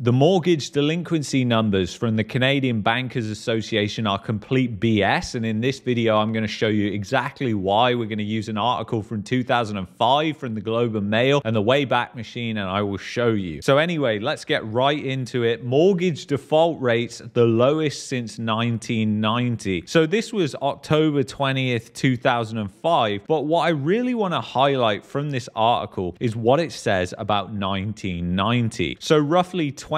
The mortgage delinquency numbers from the Canadian Bankers Association are complete BS, and in this video I'm going to show you exactly why. We're going to use an article from 2005 from the Globe and Mail and the Wayback Machine, and I will show you. So anyway, let's get right into it. Mortgage default rates the lowest since 1990. So this was October 20th, 2005, but what I really want to highlight from this article is what it says about 1990. So roughly 25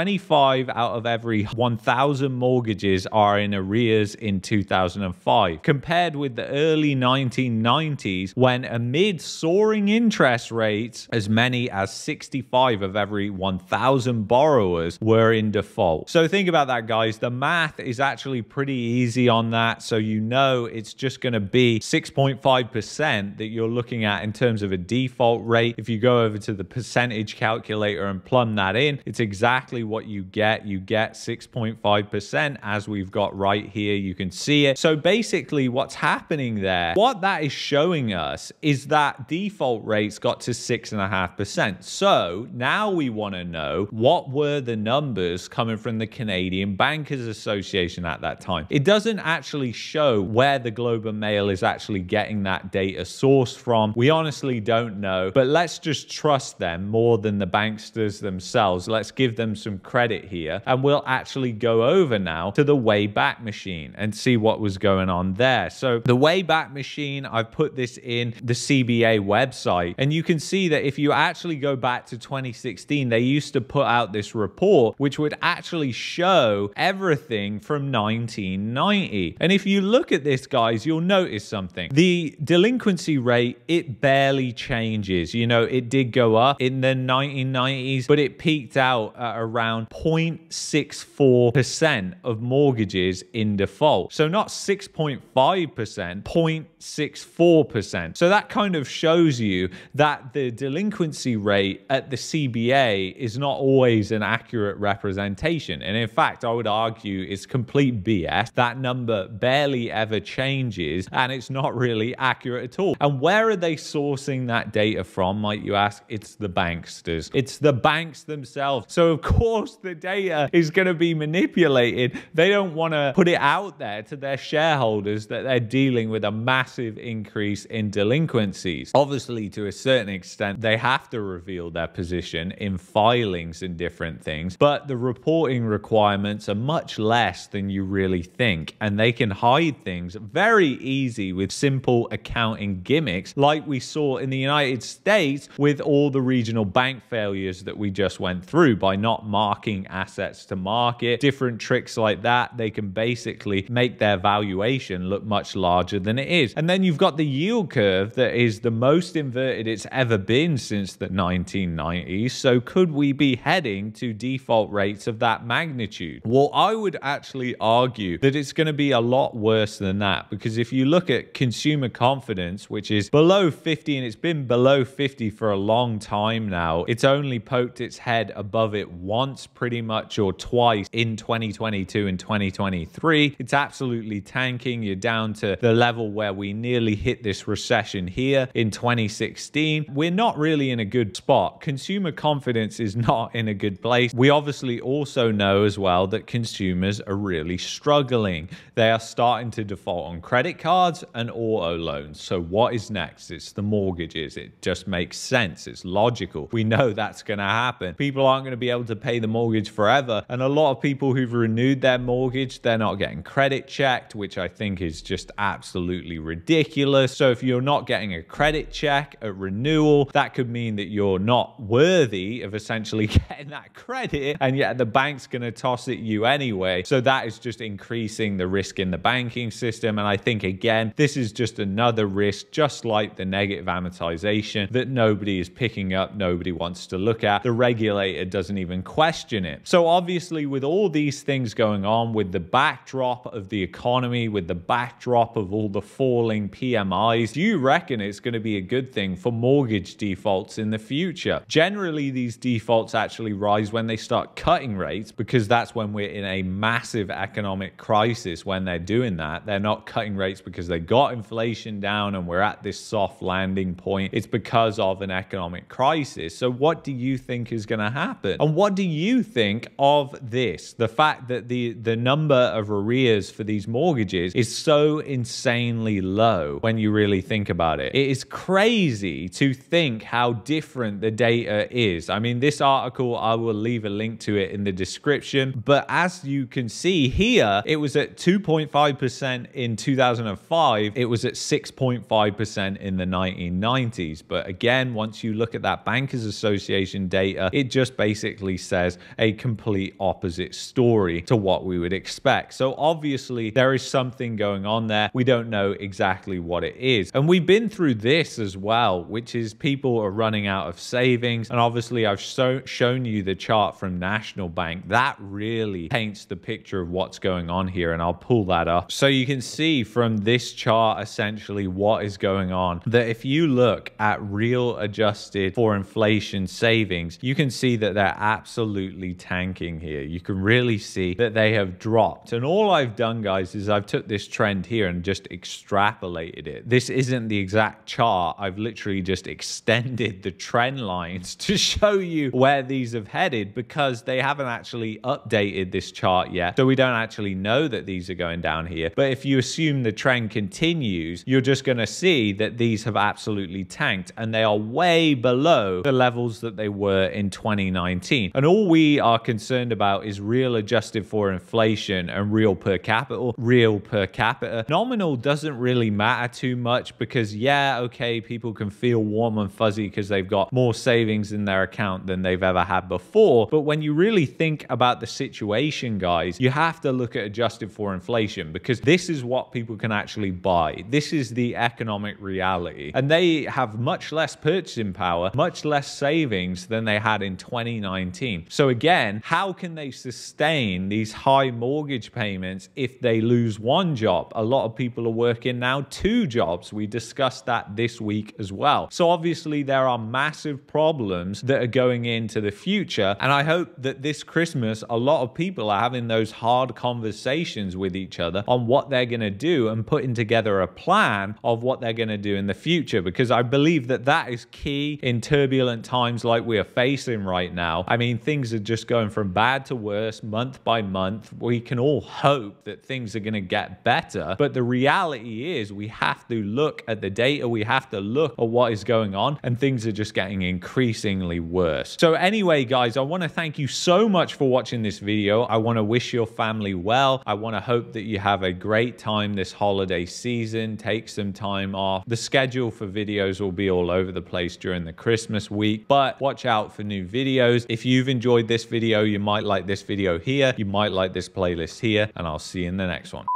out of every 1,000 mortgages are in arrears in 2005, compared with the early 1990s, when amid soaring interest rates, as many as 65 of every 1,000 borrowers were in default. So think about that, guys. The math is actually pretty easy on that. So you know it's just going to be 6.5% that you're looking at in terms of a default rate. If you go over to the percentage calculator and plumb that in, it's exactly what you get. You get 6.5% as we've got right here. You can see it. So basically what's happening there, what that is showing us is that default rates got to 6.5%. So now we want to know what were the numbers coming from the Canadian Bankers Association at that time. It doesn't actually show where the Globe and Mail is actually getting that data source from. We honestly don't know, but let's just trust them more than the banksters themselves. Let's give them some credit here, and we'll actually go over now to the Wayback Machine and see what was going on there. So the Wayback Machine, I've put this in the CBA website, and you can see that if you actually go back to 2016, they used to put out this report which would actually show everything from 1990. And if you look at this, guys, you'll notice something. The delinquency rate, it barely changes. You know, it did go up in the 1990s, but it peaked out at around 0.64% of mortgages in default. So not 6.5%, 0.64%. So that kind of shows you that the delinquency rate at the CBA is not always an accurate representation. And in fact, I would argue it's complete BS. That number barely ever changes, and it's not really accurate at all. And where are they sourcing that data from, might you ask? It's the banksters. It's the banks themselves. So of course the data is going to be manipulated. They don't want to put it out there to their shareholders that they're dealing with a massive increase in delinquencies. Obviously, to a certain extent, they have to reveal their position in filings and different things, but the reporting requirements are much less than you really think, and they can hide things very easy with simple accounting gimmicks, like we saw in the United States with all the regional bank failures that we just went through by not marking assets to market, different tricks like that. They can basically make their valuation look much larger than it is. And then you've got the yield curve that is the most inverted it's ever been since the 1990s. So could we be heading to default rates of that magnitude? Well, I would actually argue that it's going to be a lot worse than that, because if you look at consumer confidence, which is below 50, and it's been below 50 for a long time now, it's only poked its head above it once pretty much, or twice, in 2022 and 2023. It's absolutely tanking. You're down to the level where we nearly hit this recession here in 2016. We're not really in a good spot. Consumer confidence is not in a good place. We obviously also know as well that consumers are really struggling. They are starting to default on credit cards and auto loans. So what is next? It's the mortgages. It just makes sense. It's logical. We know that's going to happen. People aren't going to be able to pay the mortgage forever, and a lot of people who've renewed their mortgage, they're not getting credit checked, which I think is just absolutely ridiculous. So if you're not getting a credit check at renewal, that could mean that you're not worthy of essentially getting that credit, and yet the bank's going to toss at you anyway. So that is just increasing the risk in the banking system. And I think, again, this is just another risk, just like the negative amortization, that nobody is picking up, nobody wants to look at. The regulator doesn't even question it. So obviously, with all these things going on, with the backdrop of the economy, with the backdrop of all the falling PMIs, do you reckon it's going to be a good thing for mortgage defaults in the future? Generally, these defaults actually rise when they start cutting rates, because that's when we're in a massive economic crisis. When they're doing that, they're not cutting rates because they got inflation down and we're at this soft landing point. It's because of an economic crisis. So what do you think is going to happen? And what do you you think of this? The fact that the number of arrears for these mortgages is so insanely low when you really think about it. It is crazy to think how different the data is. I mean, this article, I will leave a link to it in the description, but as you can see here, it was at 2.5% in 2005. It was at 6.5% in the 1990s. But again, once you look at that Bankers Association data, it just basically says a complete opposite story to what we would expect. So obviously there is something going on there. We don't know exactly what it is. And we've been through this as well, which is people are running out of savings. And obviously I've shown you the chart from National Bank. That really paints the picture of what's going on here. And I'll pull that up. So you can see from this chart, essentially what is going on, that if you look at real adjusted for inflation savings, you can see that they're absolutely tanking here. You can really see that they have dropped. And all I've done, guys, is I've took this trend here and just extrapolated it. This isn't the exact chart. I've literally just extended the trend lines to show you where these have headed, because they haven't actually updated this chart yet. So we don't actually know that these are going down here. But if you assume the trend continues, you're just going to see that these have absolutely tanked, and they are way below the levels that they were in 2019. And all we are concerned about is real adjusted for inflation and real per capita. Nominal doesn't really matter too much, because yeah, okay, people can feel warm and fuzzy because they've got more savings in their account than they've ever had before. But when you really think about the situation, guys, you have to look at adjusted for inflation, because this is what people can actually buy. This is the economic reality. And they have much less purchasing power, much less savings than they had in 2019. So again, how can they sustain these high mortgage payments if they lose one job? A lot of people are working now two jobs. We discussed that this week as well. So obviously there are massive problems that are going into the future. And I hope that this Christmas, a lot of people are having those hard conversations with each other on what they're going to do and putting together a plan of what they're going to do in the future, because I believe that that is key in turbulent times like we are facing right now. I mean, things are just going from bad to worse month by month. We can all hope that things are going to get better, but the reality is we have to look at the data. We have to look at what is going on, and things are just getting increasingly worse. So anyway, guys, I want to thank you so much for watching this video. I want to wish your family well. I want to hope that you have a great time this holiday season. Take some time off. The schedule for videos will be all over the place during the Christmas week, but watch out for new videos. If you've enjoyed this video, you might like this video here. You might like this playlist here, and I'll see you in the next one.